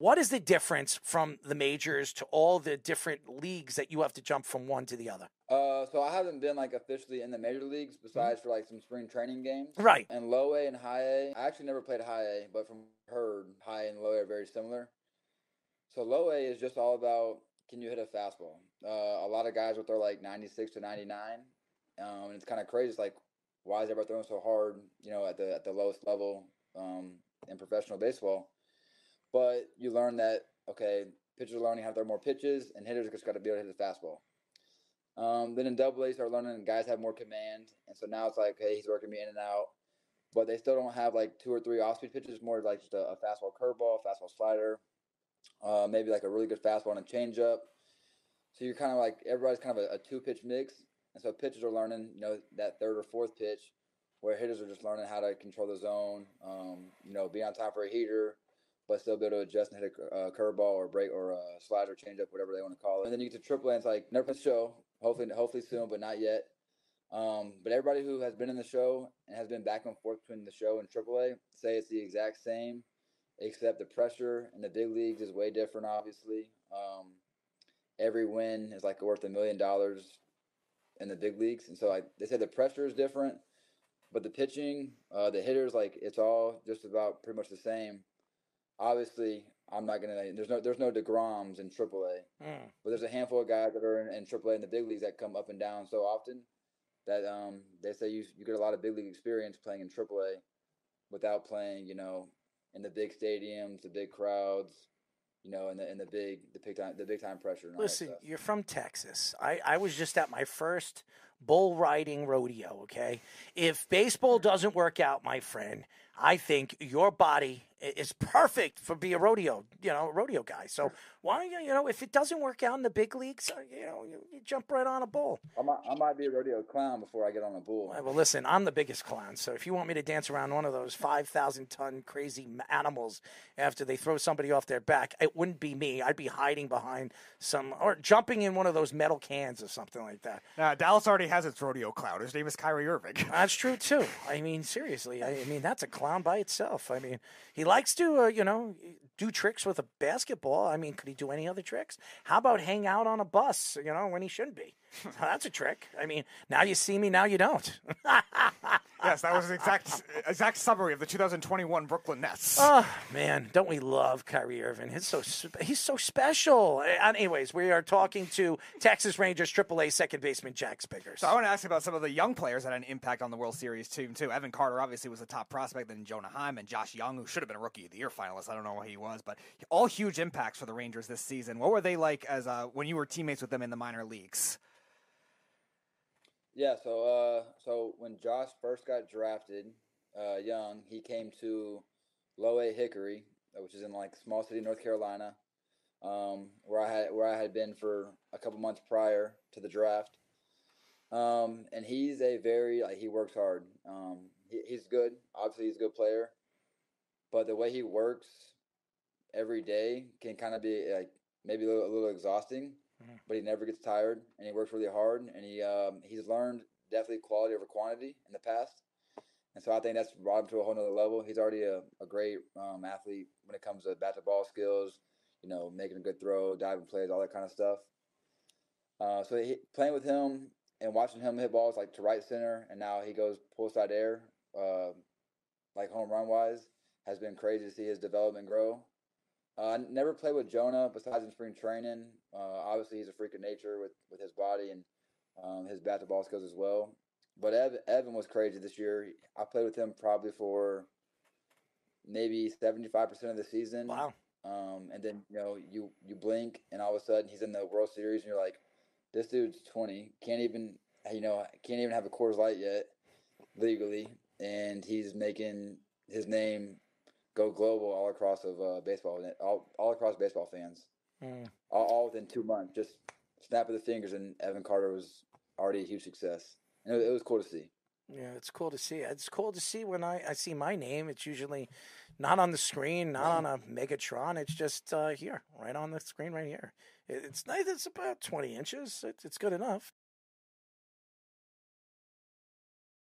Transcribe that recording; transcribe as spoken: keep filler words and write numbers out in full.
What is the difference from the majors to all the different leagues that you have to jump from one to the other? Uh, so I haven't been, like, officially in the major leagues besides for, like, some spring training games. Right. And low A and high A. I actually never played high A, but from what I've heard, high A and low A are very similar. So low A is just all about, can you hit a fastball? Uh, a lot of guys will throw, like, ninety-six to ninety-nine. Um, and it's kind of crazy. It's like, why is everybody throwing so hard, you know, at the at the lowest level um, in professional baseball? But you learn that, okay, pitchers are learning how to throw more pitches, and hitters just got to be able to hit the fastball. Um, then in double A, start learning guys have more command, and so now it's like, hey, he's working me in and out, but they still don't have like two or three off-speed pitches, more like just a, a fastball curveball, fastball slider, uh, maybe like a really good fastball and a changeup. So you're kind of like, everybody's kind of a, a two-pitch mix, and so pitchers are learning, you know, that third or fourth pitch, where hitters are just learning how to control the zone, um, you know, be on time for a heater, but still be able to adjust and hit a uh, curveball or break or a slider, change up, whatever they want to call it. And then you get to Triple A, and it's like, never been to the show, hopefully hopefully soon, but not yet. Um, but everybody who has been in the show and has been back and forth between the show and Triple A say it's the exact same, except the pressure in the big leagues is way different, obviously. Um, every win is like worth a million dollars in the big leagues. And so like they say the pressure is different, but the pitching, uh, the hitters, like it's all just about pretty much the same. Obviously, I'm not going to – there's no there's no DeGroms in triple A. Mm. But there's a handful of guys that are in, in triple A in the big leagues that come up and down so often that um, they say you you get a lot of big league experience playing in triple A without playing, you know, in the big stadiums, the big crowds, you know, and the and the big the big time the big time pressure. And listen, all that stuff. You're from Texas. I, I was just at my first bull riding rodeo, okay? If baseball doesn't work out, my friend, I think your body is perfect for being a rodeo, you know, rodeo guy. So why, you know, if it doesn't work out in the big leagues, you know, you, you jump right on a bull. I might, I might be a rodeo clown before I get on a bull. Right, well, listen, I'm the biggest clown. So if you want me to dance around one of those five thousand ton crazy animals after they throw somebody off their back, it wouldn't be me. I'd be hiding behind some or jumping in one of those metal cans or something like that. Uh, Dallas already has its rodeo clown. His name is Kyrie Irving. That's true, too. I mean, seriously, I, I mean, that's a clown. By itself. I mean, he likes to, uh, you know, do tricks with a basketball. I mean, could he do any other tricks? How about hang out on a bus, you know, when he shouldn't be? That's a trick. I mean, now you see me, now you don't. Yes, that was an exact, exact summary of the two thousand twenty-one Brooklyn Nets. Oh, man, don't we love Kyrie Irving? He's so, he's so special. Anyways, we are talking to Texas Rangers triple A second baseman Jax Biggers. So I want to ask you about some of the young players that had an impact on the World Series team, too. Evan Carter obviously was a top prospect, then Jonah Heim and Josh Young, who should have been a Rookie of the Year finalist. I don't know what he was, but all huge impacts for the Rangers this season. What were they like as uh, when you were teammates with them in the minor leagues? Yeah, so uh, so when Josh first got drafted, uh, Jung, he came to Low A Hickory, which is in like small city North Carolina, um, where I had where I had been for a couple months prior to the draft. Um, and he's a very like he works hard. Um, he, he's good. Obviously, he's a good player, but the way he works every day can kind of be like maybe a little, a little exhausting. But he never gets tired, and he works really hard, and he um, he's learned definitely quality over quantity in the past, and so I think that's brought him to a whole nother level. He's already a, a great um, athlete when it comes to bat-to-ball skills, you know, making a good throw, diving plays, all that kind of stuff. Uh, so he, playing with him and watching him hit balls like to right center, and now he goes pull-side air, uh, like home run-wise, has been crazy to see his development grow. I uh, never played with Jonah besides in spring training. Uh, obviously, he's a freak of nature with, with his body and um, his bat-to-ball skills as well. But Evan, Evan was crazy this year. I played with him probably for maybe seventy-five percent of the season. Wow. Um, and then, you know, you, you blink, and all of a sudden he's in the World Series, and you're like, this dude's twenty. Can't even, you know, can't even have a Coors Light yet legally. And he's making his name – go global all across of uh, baseball, all all across baseball fans, mm. all, all within two months. Just snap of the fingers, and Evan Carter was already a huge success. And it, it was cool to see. Yeah, it's cool to see. It's cool to see when I, I see my name. It's usually not on the screen, not on a Megatron. It's just uh, here, right on the screen, right here. It, it's nice. It's about twenty inches. It, it's good enough.